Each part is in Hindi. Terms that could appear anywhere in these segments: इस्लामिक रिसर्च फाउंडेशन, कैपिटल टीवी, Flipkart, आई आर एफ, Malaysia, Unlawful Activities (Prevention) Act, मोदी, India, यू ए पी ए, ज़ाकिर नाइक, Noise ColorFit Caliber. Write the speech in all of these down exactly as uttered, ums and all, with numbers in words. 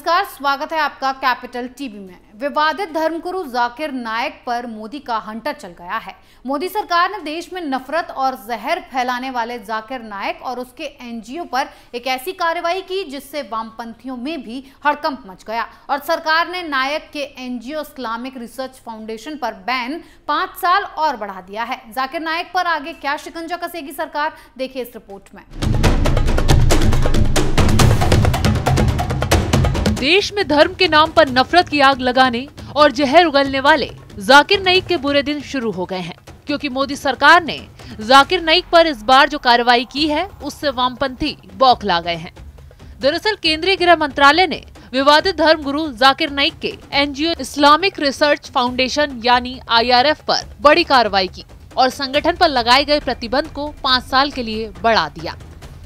नमस्कार, स्वागत है आपका कैपिटल टीवी में। विवादित धर्मगुरु ज़ाकिर नाइक पर मोदी का हंटर चल गया है। मोदी सरकार ने देश में नफरत और जहर फैलाने वाले ज़ाकिर नाइक और उसके एनजीओ पर एक ऐसी कार्रवाई की जिससे वामपंथियों में भी हड़कंप मच गया और सरकार ने नाइक के एनजीओ इस्लामिक रिसर्च फाउंडेशन पर बैन पांच साल और बढ़ा दिया है। ज़ाकिर नाइक पर आगे क्या शिकंजा कसेगी सरकार, देखिए इस रिपोर्ट में। देश में धर्म के नाम पर नफरत की आग लगाने और जहर उगलने वाले ज़ाकिर नाइक के बुरे दिन शुरू हो गए हैं, क्योंकि मोदी सरकार ने ज़ाकिर नाइक पर इस बार जो कार्रवाई की है उससे वामपंथी बौखला गए हैं। दरअसल केंद्रीय गृह मंत्रालय ने विवादित धर्मगुरु ज़ाकिर नाइक के एनजीओ इस्लामिक रिसर्च फाउंडेशन यानी आई आर एफ पर बड़ी कार्रवाई की और संगठन पर लगाए गए प्रतिबंध को पाँच साल के लिए बढ़ा दिया।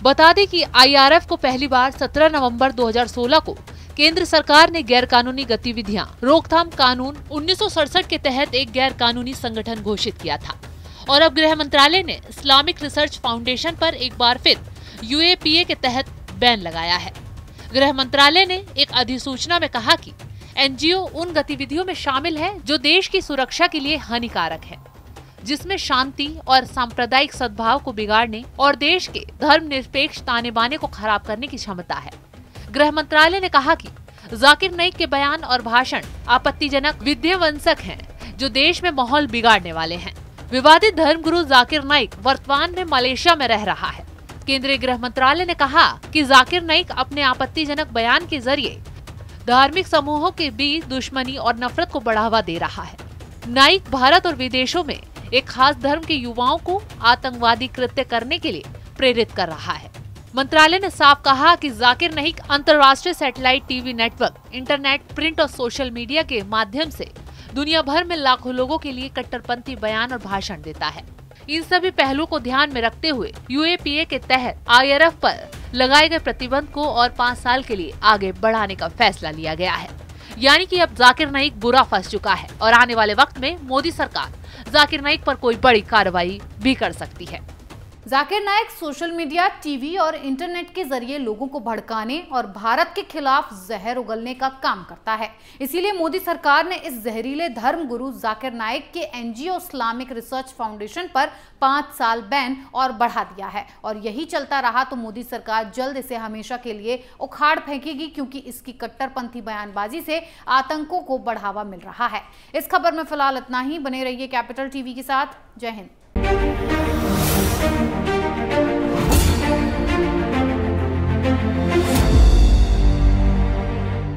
बता दें कि आई आर एफ को पहली बार सत्रह नवंबर दो हज़ार सोलह को केंद्र सरकार ने गैर कानूनी गतिविधियां रोकथाम कानून उन्नीस सौ सड़सठ के तहत एक गैर कानूनी संगठन घोषित किया था और अब गृह मंत्रालय ने इस्लामिक रिसर्च फाउंडेशन पर एक बार फिर यू ए पी ए के तहत बैन लगाया है। गृह मंत्रालय ने एक अधिसूचना में कहा कि एनजीओ उन गतिविधियों में शामिल है जो देश की सुरक्षा के लिए हानिकारक है, जिसमें शांति और सांप्रदायिक सद्भाव को बिगाड़ने और देश के धर्मनिरपेक्ष ताने बाने को खराब करने की क्षमता है। गृह मंत्रालय ने कहा कि ज़ाकिर नाइक के बयान और भाषण आपत्तिजनक विध्वंसक हैं, जो देश में माहौल बिगाड़ने वाले हैं। विवादित धर्मगुरु ज़ाकिर नाइक वर्तमान में मलेशिया में रह रहा है। केंद्रीय गृह मंत्रालय ने कहा कि ज़ाकिर नाइक अपने आपत्तिजनक बयान के जरिए धार्मिक समूहों के बीच दुश्मनी और नफरत को बढ़ावा दे रहा है। नाइक भारत और विदेशों में एक खास धर्म के युवाओं को आतंकवादी कृत्य करने के लिए प्रेरित कर रहा है। मंत्रालय ने साफ कहा कि ज़ाकिर नाइक अंतर्राष्ट्रीय satellite TV network, internet, print और सोशल मीडिया के माध्यम से दुनिया भर में लाखों लोगों के लिए कट्टरपंथी बयान और भाषण देता है। इन सभी पहलुओं को ध्यान में रखते हुए यू ए पी ए के तहत आई आर एफ पर लगाए गए प्रतिबंध को और पाँच साल के लिए आगे बढ़ाने का फैसला लिया गया है। यानी कि अब ज़ाकिर नाइक बुरा फंस चुका है और आने वाले वक्त में मोदी सरकार ज़ाकिर नाइक पर कोई बड़ी कार्रवाई भी कर सकती है। ज़ाकिर नाइक social media, TV और इंटरनेट के जरिए लोगों को भड़काने और भारत के खिलाफ जहर उगलने का काम करता है। इसीलिए मोदी सरकार ने इस जहरीले धर्मगुरु ज़ाकिर नाइक के एनजीओ इस्लामिक रिसर्च फाउंडेशन पर पाँच साल बैन और बढ़ा दिया है और यही चलता रहा तो मोदी सरकार जल्द इसे हमेशा के लिए उखाड़ फेंकेगी, क्योंकि इसकी कट्टरपंथी बयानबाजी से आतंकों को बढ़ावा मिल रहा है। इस खबर में फिलहाल इतना ही। बने रहिए कैपिटल टीवी के साथ। जय हिंद।